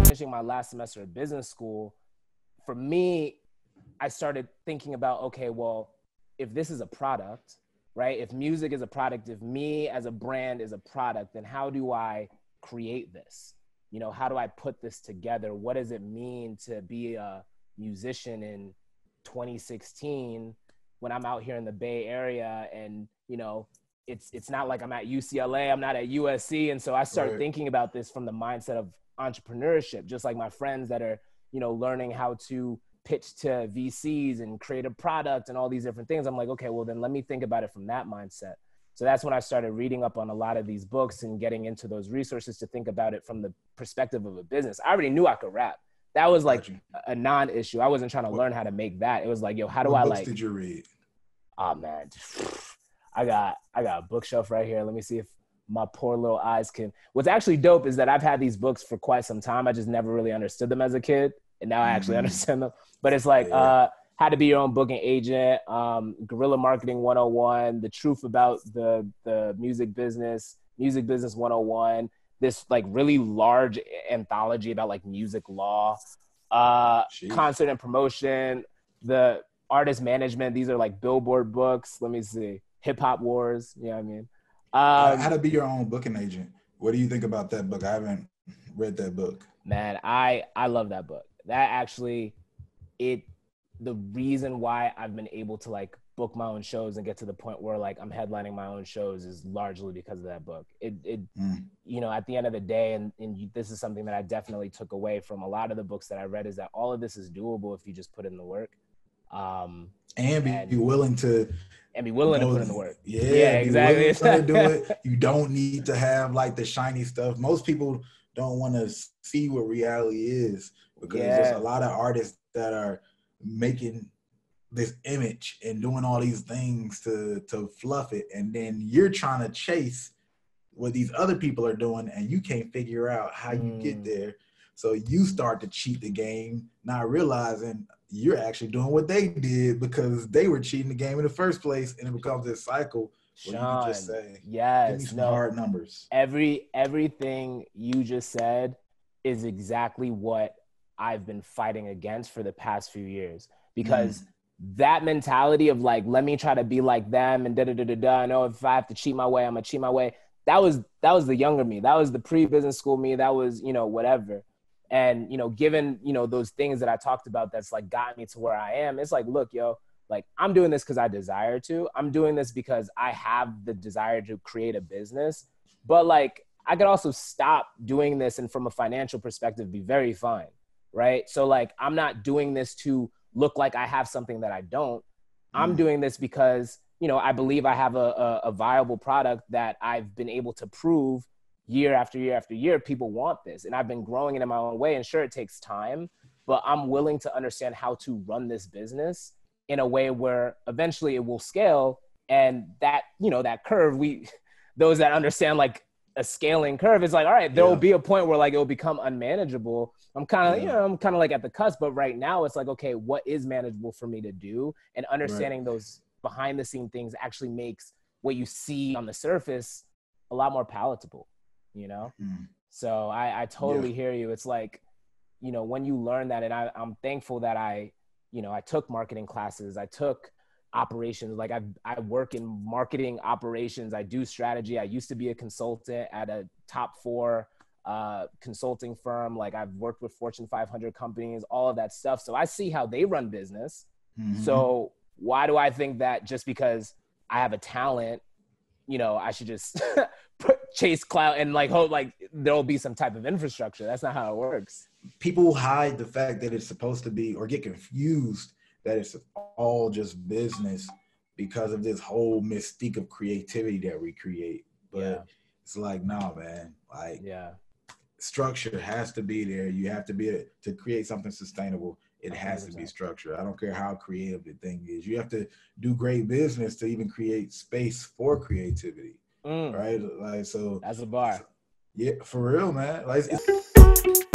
Finishing my last semester of business school, for me, I started thinking about, okay, well, if this is a product, right? If music is a product, if me as a brand is a product, then how do I create this? You know, how do I put this together? What does it mean to be a musician in 2016 when I'm out here in the Bay Area? And, you know, it's not like I'm at UCLA, I'm not at USC. And so I started thinking about this from the mindset of entrepreneurship, just like my friends that are, you know, learning how to pitch to VCs and create a product and all these different things. I'm like, okay, well then let me think about it from that mindset. So that's when I started reading up on a lot of these books and getting into those resources to think about it from the perspective of a business. I already knew I could rap. That was like a non-issue. I wasn't trying to learn how to make that. It was like, yo, how do I like— What books did you read? Oh man, I got a bookshelf right here. Let me see if my poor little eyes can— What's actually dope is that I've had these books for quite some time. I just never really understood them as a kid. And now I actually understand them. But it's like, How to Be Your Own Booking Agent, Guerrilla Marketing 101, The Truth About the Music Business 101, this like really large anthology about like music law, concert and promotion, the artist management. These are like Billboard books. Let me see. Hip Hop Wars. You know what I mean? How to Be Your Own Booking Agent. What do you think about that book? I haven't read that book. Man, I love that book. That actually, the reason why I've been able to like book my own shows and get to the point where like I'm headlining my own shows is largely because of that book. You know, at the end of the day, and this is something that I definitely took away from a lot of the books that I read, is that all of this is doable if you just put in the work. And be willing to put in the work. Yeah, exactly. Willing to do it. You don't need to have like the shiny stuff. Most people don't want to see what reality is, because there's a lot of artists that are making this image and doing all these things to fluff it, and then you're trying to chase what these other people are doing and you can't figure out how you get there. So you start to cheat the game, not realizing you're actually doing what they did because they were cheating the game in the first place, and it becomes this cycle. Sean, you can just say, yes, give me some hard numbers. Everything you just said is exactly what I've been fighting against for the past few years, because that mentality of like, let me try to be like them and I know if I have to cheat my way, I'm gonna cheat my way. That was the younger me. That was the pre-business school me. That was, you know, whatever. And, you know, given, you know, those things that I talked about, that's like got me to where I am. It's like, look, yo, like I'm doing this because I desire to. I'm doing this because I have the desire to create a business, but like I could also stop doing this and from a financial perspective be very fine. Right. So like, I'm not doing this to look like I have something that I don't. I'm doing this because, you know, I believe I have a viable product that I've been able to prove year after year after year. People want this, and I've been growing it in my own way. And sure, it takes time, but I'm willing to understand how to run this business in a way where eventually it will scale. And that, you know, that curve, those that understand like a scaling curve, it's like, all right, there will be a point where like it will become unmanageable. I'm kind of like at the cusp, but right now it's like, okay, what is manageable for me to do? And understanding those behind the scene things actually makes what you see on the surface a lot more palatable, you know? So I totally hear you. It's like, you know, when you learn that, and I'm thankful that I took marketing classes, I took operations. Like I work in marketing operations. I do strategy. I used to be a consultant at a top 4 consulting firm. Like I've worked with Fortune 500 companies, all of that stuff. So I see how they run business. So why do I think that just because I have a talent, you know, I should just chase clout and like hope like there'll be some type of infrastructure? That's not how it works. People hide the fact that it's supposed to be, or get confused that it's all just business because of this whole mystique of creativity that we create. But it's like, no, man, like structure has to be there. You have to to create something sustainable. It has to be structured. I don't care how creative the thing is. You have to do great business to even create space for creativity. Right? Like, so that's a bar. Yeah, for real, man. Like, it's